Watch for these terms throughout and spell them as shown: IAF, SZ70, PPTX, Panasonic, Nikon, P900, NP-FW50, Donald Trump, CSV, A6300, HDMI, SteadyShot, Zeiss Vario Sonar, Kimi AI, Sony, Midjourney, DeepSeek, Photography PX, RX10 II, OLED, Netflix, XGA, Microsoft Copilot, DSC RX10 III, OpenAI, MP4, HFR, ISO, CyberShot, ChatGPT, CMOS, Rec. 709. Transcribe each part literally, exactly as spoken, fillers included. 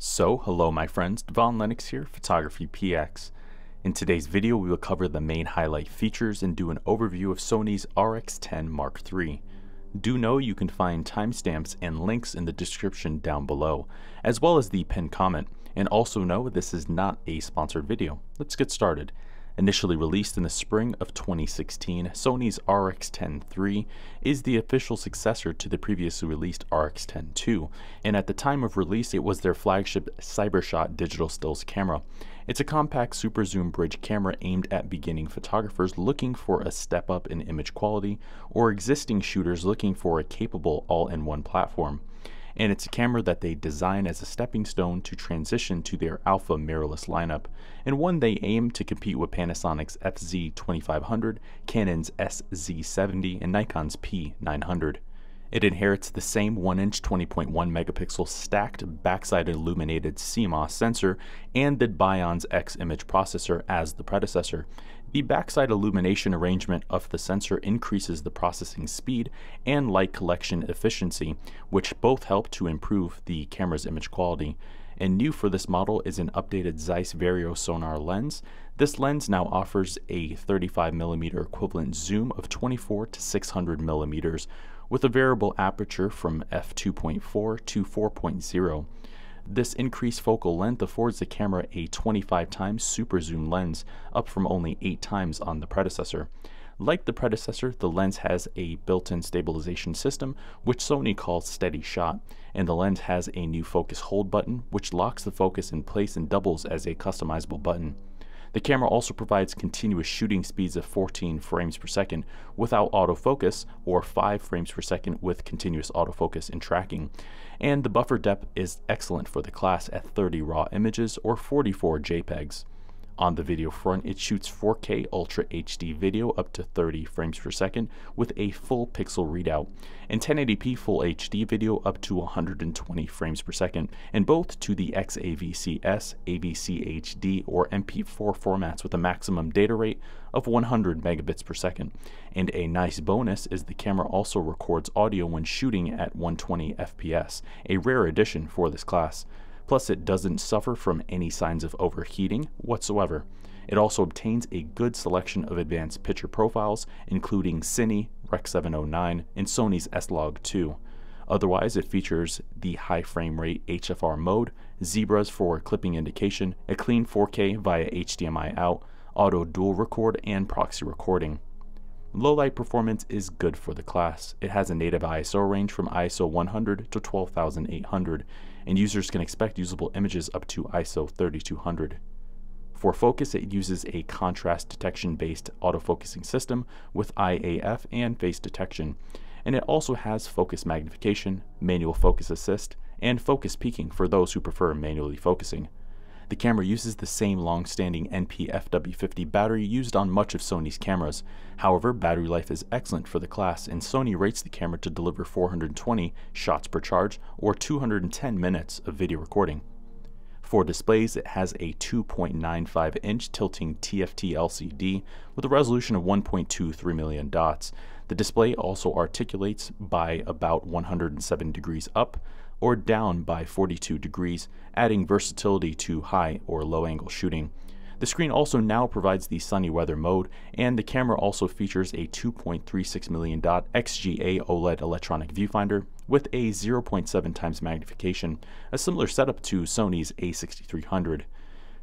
So hello my friends, Devaun Lennox here, Photography P X. In today's video we will cover the main highlight features and do an overview of Sony's R X ten Mark three. Do know you can find timestamps and links in the description down below, as well as the pinned comment. And also know this is not a sponsored video. Let's get started. Initially released in the spring of twenty sixteen, Sony's R X ten three is the official successor to the previously released R X ten two, and at the time of release it was their flagship CyberShot digital stills camera. It's a compact super zoom bridge camera aimed at beginning photographers looking for a step up in image quality, or existing shooters looking for a capable all-in-one platform. And it's a camera that they design as a stepping stone to transition to their alpha mirrorless lineup, and one they aim to compete with Panasonic's F Z twenty-five hundred, Canon's S Z seventy, and Nikon's P nine hundred. It inherits the same one inch twenty point one megapixel stacked backside illuminated C M O S sensor and the Bionz X image processor as the predecessor. The backside illumination arrangement of the sensor increases the processing speed and light collection efficiency, which both help to improve the camera's image quality. And new for this model is an updated Zeiss Vario Sonar lens. This lens now offers a thirty-five millimeter equivalent zoom of twenty-four to six hundred millimeters with a variable aperture from f two point four to four point zero. This increased focal length affords the camera a twenty-five times super zoom lens, up from only eight times on the predecessor. Like the predecessor, the lens has a built-in stabilization system, which Sony calls SteadyShot, and the lens has a new focus hold button, which locks the focus in place and doubles as a customizable button. The camera also provides continuous shooting speeds of fourteen frames per second without autofocus, or five frames per second with continuous autofocus and tracking. And the buffer depth is excellent for the class at thirty raw images or forty-four JPEGs. On the video front, it shoots four K Ultra H D video up to thirty frames per second with a full pixel readout, and ten eighty p Full H D video up to one hundred twenty frames per second, and both to the X A V C S, A V C H D, or M P four formats with a maximum data rate of one hundred megabits per second. And a nice bonus is the camera also records audio when shooting at one twenty F P S, a rare addition for this class. Plus, it doesn't suffer from any signs of overheating whatsoever. It also obtains a good selection of advanced picture profiles, including Cine, Rec seven oh nine, and Sony's S log two. Otherwise, it features the high frame rate H F R mode, zebras for clipping indication, a clean four K via H D M I out, auto dual record, and proxy recording. Low light performance is good for the class. It has a native I S O range from I S O one hundred to twelve thousand eight hundred, and users can expect usable images up to I S O thirty-two hundred. For focus, it uses a contrast detection-based autofocusing system with I A F and face detection, and it also has focus magnification, manual focus assist, and focus peaking for those who prefer manually focusing. The camera uses the same long-standing N P F W fifty battery used on much of Sony's cameras. However, battery life is excellent for the class, and Sony rates the camera to deliver four hundred twenty shots per charge, or two hundred ten minutes of video recording. For displays, it has a two point nine five inch tilting T F T L C D with a resolution of one point two three million dots. The display also articulates by about one hundred seven degrees up, or down by forty-two degrees, adding versatility to high or low angle shooting. The screen also now provides the sunny weather mode, and the camera also features a two point three six million dot X G A OLED electronic viewfinder with a zero point seven times magnification, a similar setup to Sony's A sixty-three hundred.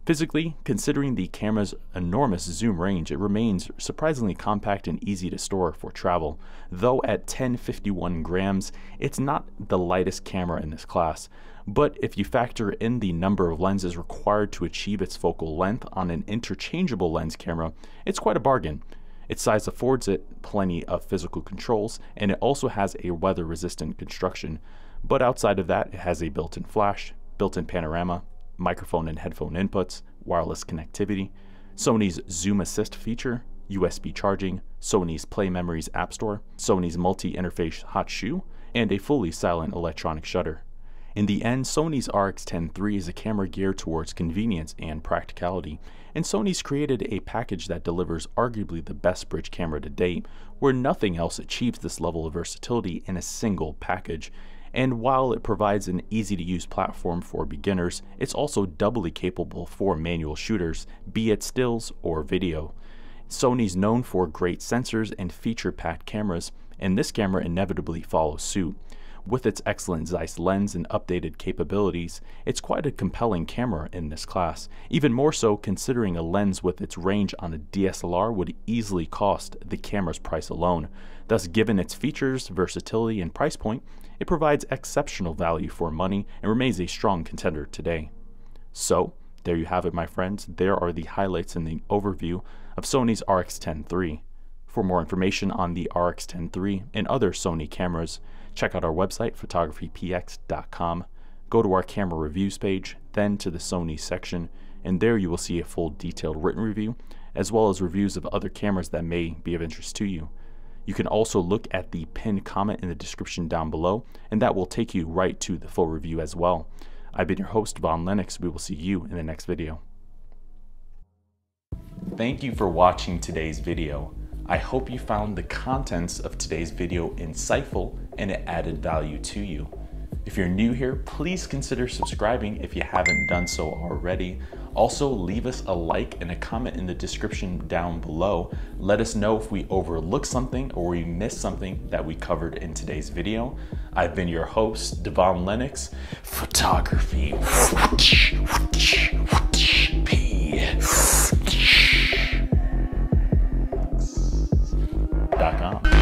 Physically, considering the camera's enormous zoom range, it remains surprisingly compact and easy to store for travel. Though at ten fifty-one grams, it's not the lightest camera in this class. But if you factor in the number of lenses required to achieve its focal length on an interchangeable lens camera, it's quite a bargain. Its size affords it plenty of physical controls, and it also has a weather-resistant construction. But outside of that, it has a built-in flash, built-in panorama, microphone and headphone inputs, wireless connectivity, Sony's Zoom Assist feature, U S B charging, Sony's Play Memories App Store, Sony's multi-interface hot shoe, and a fully silent electronic shutter. In the end, Sony's R X ten three is a camera geared towards convenience and practicality, and Sony's created a package that delivers arguably the best bridge camera to date, where nothing else achieves this level of versatility in a single package. and while it provides an easy-to-use platform for beginners, it's also doubly capable for manual shooters, be it stills or video. Sony's known for great sensors and feature-packed cameras, and this camera inevitably follows suit. With its excellent Zeiss lens and updated capabilities, it's quite a compelling camera in this class, even more so considering a lens with its range on a D S L R would easily cost the camera's price alone. Thus, given its features, versatility, and price point, it provides exceptional value for money and remains a strong contender today. So, there you have it, my friends. There are the highlights in the overview of Sony's R X ten three. For more information on the R X ten three and other Sony cameras, check out our website, photography p x dot com. Go to our camera reviews page, then to the Sony section, and there you will see a full detailed written review, as well as reviews of other cameras that may be of interest to you. You can also look at the pinned comment in the description down below, and that will take you right to the full review as well. I've been your host, Devaun Lennox. We will see you in the next video. Thank you for watching today's video. I hope you found the contents of today's video insightful and it added value to you. If you're new here, please consider subscribing if you haven't done so already. Also, leave us a like and a comment in the description down below. Let us know if we overlooked something or we missed something that we covered in today's video. I've been your host, Devaun Lennox, Photography P X dot com.